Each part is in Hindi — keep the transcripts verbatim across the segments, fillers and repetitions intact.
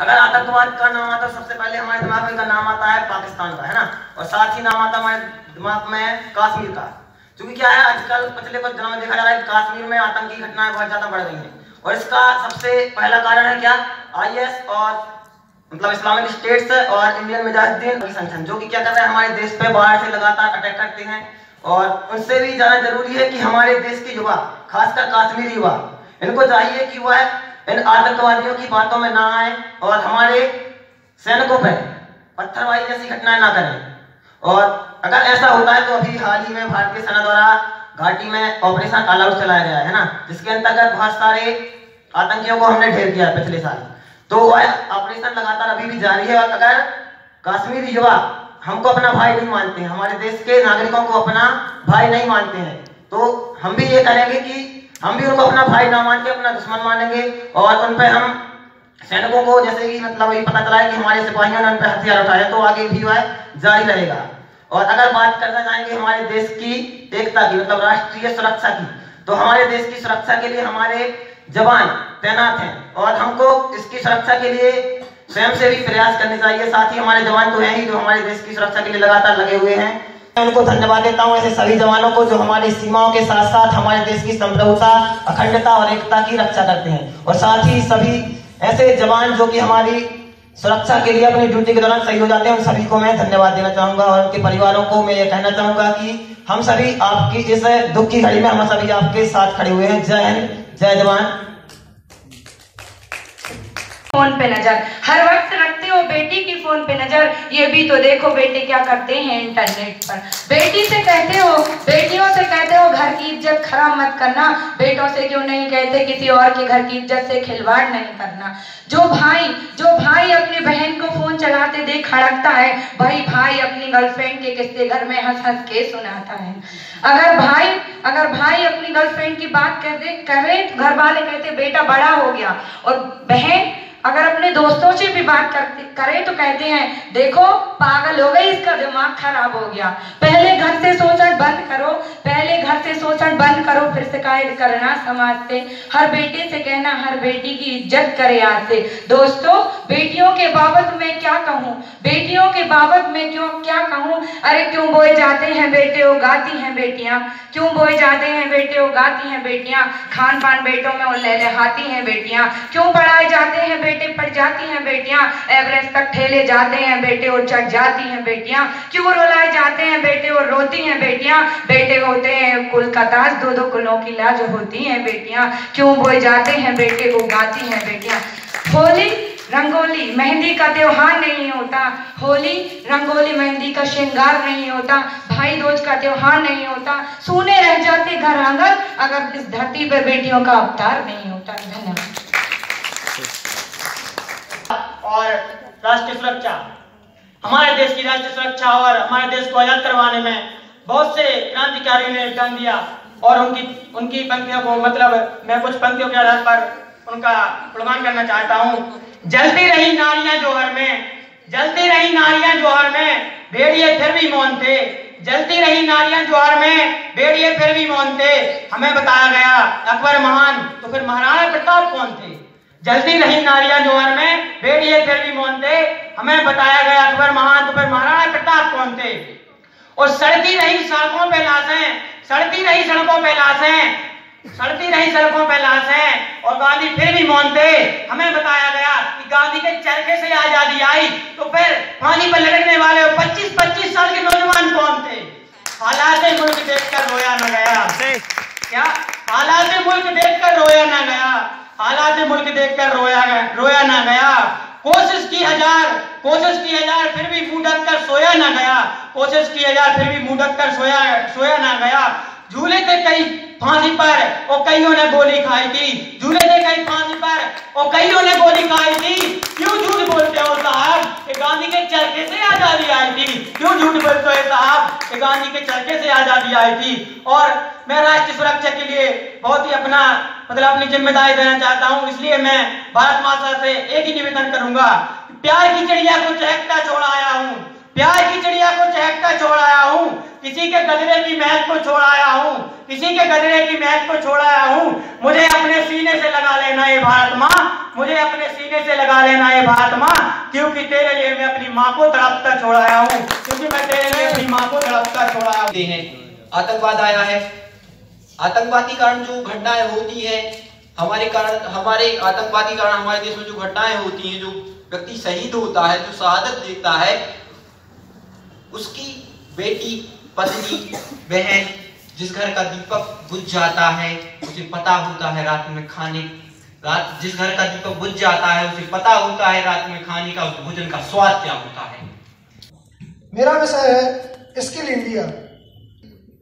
अगर आतंकवाद का नाम आता है सबसे पहले हमारे दिमाग में का नाम आता है पाकिस्तान का, है ना, और साथ ही नाम आता हमारे दिमाग में कश्मीर का, क्योंकि क्या है आजकल पिछले कुछ दिनों में देखा जा रहा है कश्मीर में आतंकी घटनाएं बहुत ज्यादा बढ़ गई हैं, और इसका सबसे पहला कारण है क्या आईएस और मतलब इस्लामिक स्टेट्स और इंडियन मुजाहिदीन संगठन, जो कि क्या कर रहे हैं हमारे देश पे बाहर से लगातार अटैक करते हैं। और उनसे भी ज्यादा जरूरी है कि हमारे देश के युवा, खासकर कश्मीरी युवा, इनको चाहिए कि वह इन आतंकवादियों की बातों में ना आए और हमारे सैनिकों पर पत्थरबाजी जैसी घटनाएं ना करें। और अगर ऐसा होता है तो अभी हाल ही में भारतीय सेना द्वारा घाटी में ऑपरेशन ऑल आउट चलाया गया है ना, जिसके अंतर्गत बहुत सारे आतंकियों को हमने ढेर किया पिछले साल, तो वह ऑपरेशन लगातार अभी भी जारी है। और अगर कश्मीरी युवा हमको अपना भाई नहीं मानते हैं, हमारे देश के नागरिकों को अपना भाई नहीं मानते हैं, तो हम भी ये करेंगे कि हम भी उनको अपना भाई ना मान के अपना दुश्मन मानेंगे, और उन पर हम सैनिकों को जैसे कि मतलब ये पता चला है कि हमारे सिपाहियों ने उन पर हथियार उठाए, तो आगे भी वह जारी रहेगा। और अगर बात करना चाहेंगे हमारे देश की एकता की मतलब राष्ट्रीय सुरक्षा की, तो हमारे देश की सुरक्षा के लिए हमारे जवान तैनात हैं और हमको इसकी सुरक्षा के लिए स्वयं से भी प्रयास करने चाहिए। साथ ही हमारे जवान तो हैं ही जो हमारे देश की सुरक्षा के लिए लगातार लगे हुए हैं, मैं उनको धन्यवाद देता हूं ऐसे सभी जवानों को जो हमारी सीमाओं के साथ साथ हमारे देश की संप्रभुता, अखंडता और एकता की रक्षा करते हैं। और साथ ही सभी ऐसे जवान जो कि हमारी सुरक्षा के लिए अपनी ड्यूटी के दौरान सही हो जाते हैं, उन सभी को मैं धन्यवाद देना चाहूंगा। और उनके परिवारों को मैं ये कहना चाहूंगा कि हम सभी आपकी इस दुख की घड़ी में हम सभी आपके साथ खड़े हुए हैं। जय हिंद, जय जवान। फोन पे नजर हर वक्त रखते हो बेटी की, फोन पे नजर, ये भी तो देखो बेटे क्या करते हैं इंटरनेट पर। बेटी से कहते हो, बेटियों से कहते हो घर की इज्जत खराब मत करना, बेटों से क्यों नहीं कहते किसी और के घर की इज्जत से खिलवाड़ नहीं करना। जो भाई जो भाई अपनी बहन को फोन चलाते देख हड़कता है, वही भाई अपनी गर्लफ्रेंड के किस्से घर में हंस हंस के सुनाता है। अगर भाई अगर भाई अपनी गर्लफ्रेंड की बात कहते करे तो घर वाले कहते बेटा बड़ा हो गया, और बहन अगर अपने दोस्तों से भी बात करते करें तो कहते हैं देखो पागल हो गई, इसका दिमाग खराब हो गया। पहले घर से शोषण बंद करो, पहले घर से शोषण बंद करो, फिर शिकायत करना समाज से। हर बेटे से कहना हर बेटी की इज्जत करे आज से। दोस्तों, बेटियों के बाबत में क्या कहूँ, बेटियों के बाबत में क्यों क्या कहूँ, अरे क्यों बोए जाते हैं बेटे उगाती हैं बेटियाँ, क्यों बोए जाते हैं बेटे उगाती हैं बेटियाँ, खान पान बेटों में लहलहाती हैं बेटियाँ, क्यों पढ़ाए जाते हैं बेटे पड़ जाती हैं बेटियां, एवरेस्ट तक ठेले जाते हैं बेटे और चढ़ जाती हैं बेटियां, क्यों रोलाए जाते हैं बेटे और रोती हैं बेटियां, बेटे होते हैं कुल का ताज, दो दो कुलों की लाज होती हैं बेटियां, क्यों बोए जाते हैं बेटे को गाती हैं बेटियां। होली रंगोली मेहंदी का त्योहार नहीं होता, होली रंगोली मेहंदी का श्रृंगार नहीं होता, भाई दूज का त्योहार नहीं होता, सूने रह जाते घर आंगन अगर इस धरती पर बेटियों का अवतार नहीं होता। धन्यवाद। और राष्ट्रीय सुरक्षा, हमारे देश की राष्ट्रीय सुरक्षा और हमारे देश को आजाद करवाने में बहुत से क्रांतिकारियों ने योगदान दिया, और उनकी उनकी पंक्तियों को मतलब मैं कुछ पंक्तियों के आधार पर उनका गुणगान करना चाहता हूँ। जलती रही नारियां जोहर में, जलती रही नारियां जोहर में, भेड़िए फिर भी मौन थे, जलती रही नारियां जोहर में, भेड़िए फिर भी मौन थे, हमें बताया गया अकबर महान तो फिर महाराणा प्रताप कौन थे। जलती रही नारियां जोहर में, भेड़िए फिर भी मौन थे, हमें बताया गया अकबर महान तो फिर महाराणा प्रताप कौन थे। और सड़ती रही सड़कों पे लाशें, सड़ती रही सड़कों पे लाशें, सड़ती रही सड़कों पे लाशें, और गांधी फिर भी मौन थे, हमें बताया गया कि गांधी के चरखे से आजादी आई तो फिर पानी पर लड़कने वाले पच्चीस पच्चीस साल के नौजवान कौन थे। हालात मुल्क देख कर रोया न गया, क्या हालात मुल्क देख कर रोया न गया, हालात मुल्क देखकर रोया रोया ना गया, कोशिश की हजार कोशिश की हजार फिर भी मुंह ढक कर सोया ना गया, कोशिश की हजार फिर भी मुंह ढक कर सोया सोया ना गया। झूले थे कई फांसी पर और कईयों ने गोली खाई थी, झूले थे कई फांसी पर और कईयों ने गोली खाई थी, क्यों झूठ बोलते हो साहब गांधी के चरखे से आजादी आई थी, क्यों झूठ बोलते हो साहब गांधी के चरखे से आजादी आई थी। और मैं राष्ट्रीय सुरक्षा के लिए बहुत ही अपना मतलब अपनी जिम्मेदारी देना चाहता हूँ, इसलिए मैं भारत माता से एक ही निवेदन करूंगा, प्यार की चिड़िया को चहकता छोड़ आया हूँ, प्यार की चिड़िया को चहकता छोड़ आया हूँ, किसी के गजरे की महक को छोड़ आया हूँ, किसी के गजरे की महक को छोड़ आया हूँ। मुझे अपने सीने से लगा लेना ये भारत माँ, मुझे अपने सीने से लगा लेना ये भारत माँ, क्योंकि तेरे लिए मैं अपनी माँ को तड़पता छोड़ आया हूँ, क्योंकि मैं तेरे लिए अपनी माँ को तड़पता छोड़ आया हूँ। आतंकवाद आया है, आतंकवादी कारण जो घटनाएं होती है हमारे कारण, हमारे आतंकवादी कारण हमारे देश में जो घटनाएं होती हैं, जो व्यक्ति शहीद होता है, जो शहादत देता है, उसकी बेटी, पत्नी, बहन, जिस घर का दीपक बुझ जाता है उसे पता होता है रात में खाने, रात जिस घर का दीपक बुझ जाता है उसे पता होता है रात में खाने का, भोजन का स्वाद क्या होता है। मेरा विषय है स्किल इंडिया।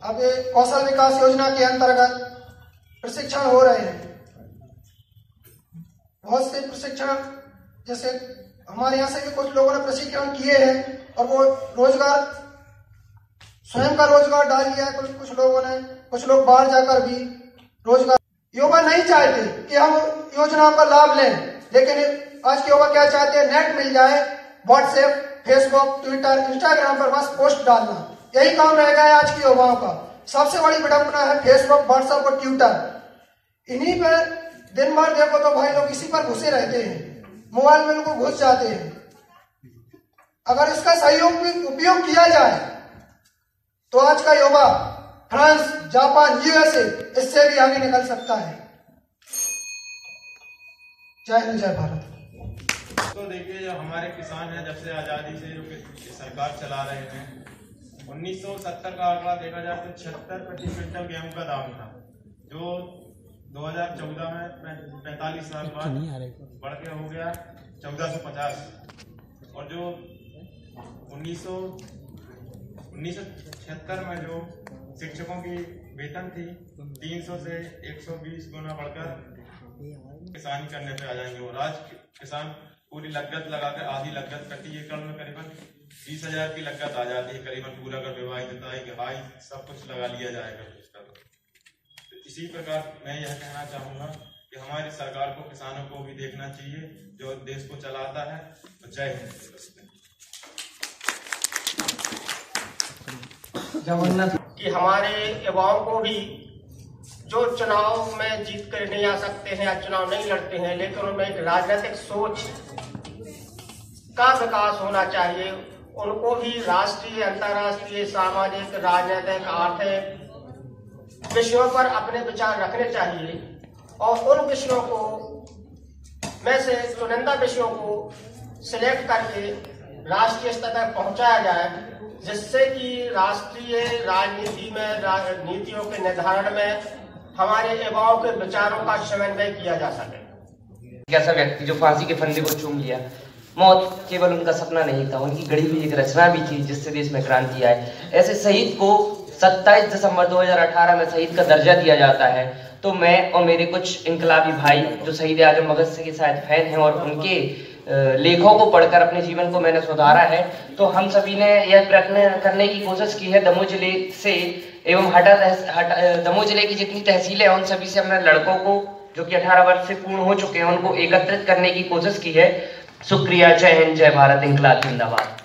अब कौशल विकास योजना के अंतर्गत प्रशिक्षण हो रहे हैं, बहुत से प्रशिक्षण, जैसे हमारे यहाँ से भी कुछ लोगों ने प्रशिक्षण किए हैं और वो रोजगार, स्वयं का रोजगार डाल लिया है कुछ कुछ लोगों ने, कुछ लोग बाहर जाकर भी रोजगार। युवा नहीं चाहते कि हम योजनाओं का लाभ लें, लेकिन आज के युवा क्या चाहते हैं, नेट मिल जाए, व्हाट्सएप, फेसबुक, ट्विटर, इंस्टाग्राम पर बस पोस्ट डालना, यही काम रह गया है आज के युवाओं का। सबसे बड़ी विडंबना है फेसबुक, व्हाट्सएप और ट्विटर, इन्हीं पर दिन भर देखो तो भाई लोग इसी पर घुसे रहते हैं, मोबाइल में उनको घुस जाते हैं। अगर इसका सही उपयोग किया जाए तो आज का युवा फ्रांस, जापान, यूएसए इससे भी आगे निकल सकता है। जय हिंद, जय भारत। तो देखिए, जो हमारे किसान हैं, जब से आजादी से जो सरकार चला रहे हैं, उन्नीस सौ सत्तर का आंकड़ा देखा जाए तो छिहत्तर प्रति क्विंटल गेहूं का दाम था, जो दो हज़ार चौदह में पैंतालीस साल बाद बढ़ के हो गया चौदह सौ पचास, और जो उन्नीस सौ उन्नीस सौ छिहत्तर में जो शिक्षकों की वेतन थी तीन सौ से एक सौ बीस गुना बढ़कर किसान करने पे आ जाएंगे, और आज किसान पूरी लगत लगाकर, आधी लगत प्रति एकड़ में करीबन बीस हजार की लगत आ जाती है, करीबन पूरा कर विवाह, जुताई, गहाई सब कुछ लगा लिया जाएगा उसका। इसी प्रकार मैं यह कहना चाहूँगा कि हमारी सरकार को किसानों को भी देखना चाहिए जो देश को चलाता है। जय हिंद। कि हमारे युवाओं को भी जो चुनाव में जीत कर नहीं आ सकते हैं या चुनाव नहीं लड़ते हैं, लेकिन उनमें एक राजनीतिक सोच का विकास होना चाहिए, उनको भी राष्ट्रीय, अंतर्राष्ट्रीय, सामाजिक, राजनीतिक, आर्थिक विषयों पर अपने विचार रखने चाहिए, और उन विषयों को में से चुनिंदा विषयों को सिलेक्ट करके राष्ट्रीय स्तर तक पहुंचाया जाए, जिससे कि राष्ट्रीय राजनीति में, राजनीतियों के निर्धारण में हमारे युवाओं के विचारों का समन्वय किया जा सके। ऐसा व्यक्ति जो फांसी के फंदे को चूम लिया, मौत केवल उनका सपना नहीं था, उनकी गढ़ी हुई एक रचना भी थी जिससे देश में क्रांति आए। ऐसे शहीद को सत्ताईस दिसंबर दो हज़ार अठारह में शहीद का दर्जा दिया जाता है, तो मैं और मेरे कुछ इनकलाबी भाई जो शहीद आजम भगत सिंह के शायद फैन हैं और उनके लेखों को पढ़कर अपने जीवन को मैंने सुधारा है, तो हम सभी ने यह प्रयत्न करने की कोशिश की है। दमोह जिले से एवं हटा हटा दमोह जिले की जितनी तहसीलें हैं उन सभी से हमने लड़कों को जो कि अठारह वर्ष से पूर्ण हो चुके हैं उनको एकत्रित करने की कोशिश की है। शुक्रिया। जय हिंद, जय भारत। इनकलाब जिंदाबाद।